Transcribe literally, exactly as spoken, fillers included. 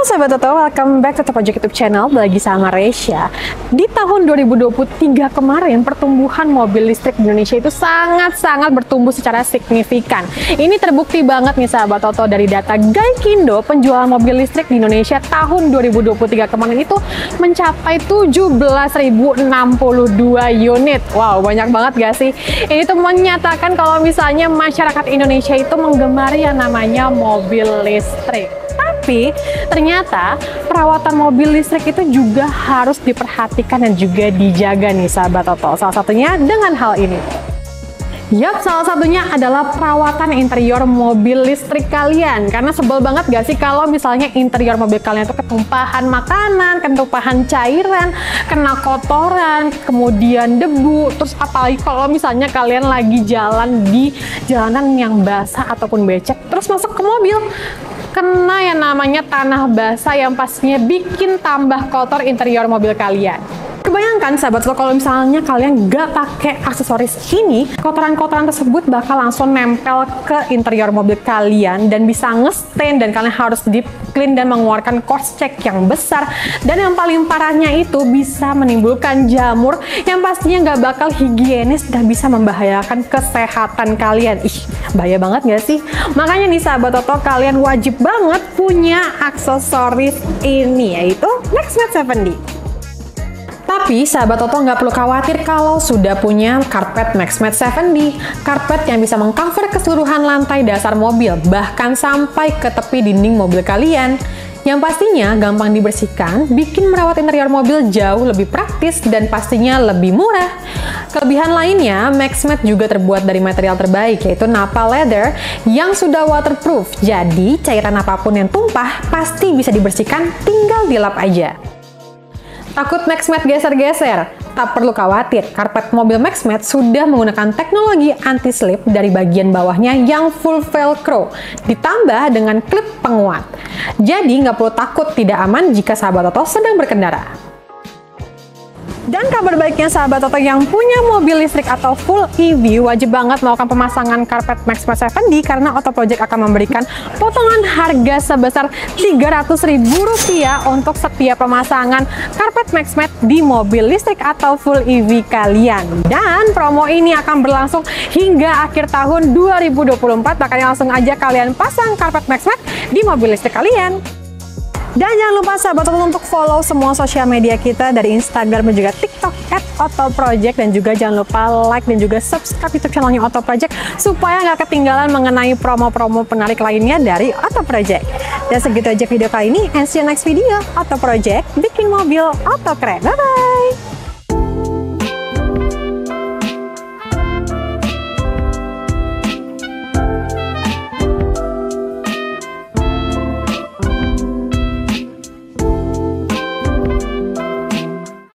Halo Sobat Oto, welcome back to Oto Project YouTube channel. Bagi sama Resya, di tahun dua ribu dua puluh tiga kemarin pertumbuhan mobil listrik di Indonesia itu sangat-sangat bertumbuh secara signifikan. Ini terbukti banget nih Sahabat Oto dari data Gaikindo. Penjualan mobil listrik di Indonesia tahun dua ribu dua puluh tiga kemarin itu mencapai tujuh belas ribu enam puluh dua unit. Wow, banyak banget gak sih? Ini tuh menyatakan kalau misalnya masyarakat Indonesia itu menggemari yang namanya mobil listrik. Tapi ternyata perawatan mobil listrik itu juga harus diperhatikan dan juga dijaga nih Sahabat Oto. Salah satunya dengan hal ini. Yap, salah satunya adalah perawatan interior mobil listrik kalian. Karena sebel banget gak sih kalau misalnya interior mobil kalian itu ketumpahan makanan, ketumpahan cairan, kena kotoran, kemudian debu. Terus apalagi kalau misalnya kalian lagi jalan di jalanan yang basah ataupun becek, terus masuk ke mobil, kena yang namanya tanah basah yang pastinya bikin tambah kotor interior mobil kalian. Kebayangkan Sahabat Oto kalau misalnya kalian gak pakai aksesoris ini, kotoran-kotoran tersebut bakal langsung nempel ke interior mobil kalian dan bisa nge-stain, dan kalian harus deep clean dan mengeluarkan cost check yang besar, dan yang paling parahnya itu bisa menimbulkan jamur yang pastinya gak bakal higienis dan bisa membahayakan kesehatan kalian. Ih, bahaya banget gak sih? Makanya nih Sahabat Oto, kalian wajib banget punya aksesoris ini, yaitu Maxmat tujuh puluh. Tapi Sahabat Oto nggak perlu khawatir kalau sudah punya karpet Maxmat tujuh puluh, karpet yang bisa mengcover keseluruhan lantai dasar mobil, bahkan sampai ke tepi dinding mobil kalian. Yang pastinya gampang dibersihkan, bikin merawat interior mobil jauh lebih praktis dan pastinya lebih murah. Kelebihan lainnya, Maxmat juga terbuat dari material terbaik, yaitu Napa Leather yang sudah waterproof. Jadi cairan apapun yang tumpah pasti bisa dibersihkan, tinggal dilap aja. Takut Maxmat geser-geser? Tak perlu khawatir, karpet mobil Maxmat sudah menggunakan teknologi anti-slip dari bagian bawahnya yang full velcro, ditambah dengan klip penguat. Jadi nggak perlu takut tidak aman jika Sahabat Oto sedang berkendara. Dan kabar baiknya Sahabat Oto yang punya mobil listrik atau full E V, wajib banget melakukan pemasangan karpet Maxmat tujuh puluh karena Oto Project akan memberikan potongan harga sebesar tiga ratus ribu rupiah untuk setiap pemasangan karpet Maxmat di mobil listrik atau full E V kalian. Dan promo ini akan berlangsung hingga akhir tahun dua ribu dua puluh empat, makanya langsung aja kalian pasang karpet Maxmat di mobil listrik kalian. Dan jangan lupa Sahabat Oto untuk follow semua sosial media kita dari Instagram dan juga TikTok et Oto Project, dan juga jangan lupa like dan juga subscribe YouTube channelnya Oto Project supaya nggak ketinggalan mengenai promo-promo menarik lainnya dari Oto Project. Dan segitu aja video kali ini, and see you next video. Oto Project, bikin mobil Oto keren. Bye bye.